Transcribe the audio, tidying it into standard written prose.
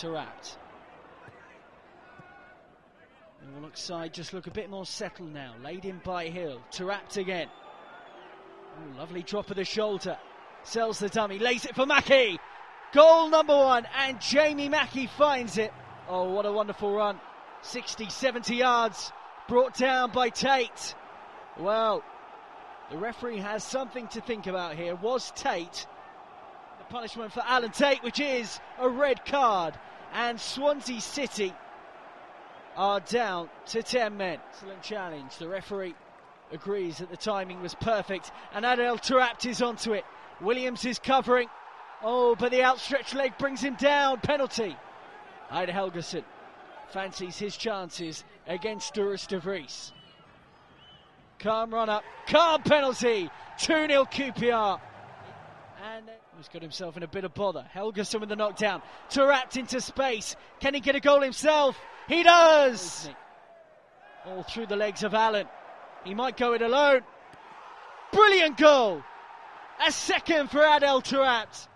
Taarabt. The Warnock side just look a bit more settled now. Laid in by Hill. Taarabt again. Ooh, lovely drop of the shoulder. Sells the dummy. Lays it for Mackey. Goal number one. And Jamie Mackey finds it. Oh, what a wonderful run. 60, 70 yards. Brought down by Tate. Well, the referee has something to think about here. Was Tate the punishment for Alan Tate, which is a red card. And Swansea City are down to 10 men. Excellent challenge. The referee agrees that the timing was perfect. And Adel Taarabt is onto it. Williams is covering. Oh, but the outstretched leg brings him down. Penalty. Helgason fancies his chances against Doris DeVries. Calm run up, calm penalty, 2-0 QPR. And he's got himself in a bit of bother. Helgason with the knockdown, Taarabt into space. Can he get a goal himself? He does! All through the legs of Allen. He might go it alone. Brilliant goal! A second for Adel Taarabt.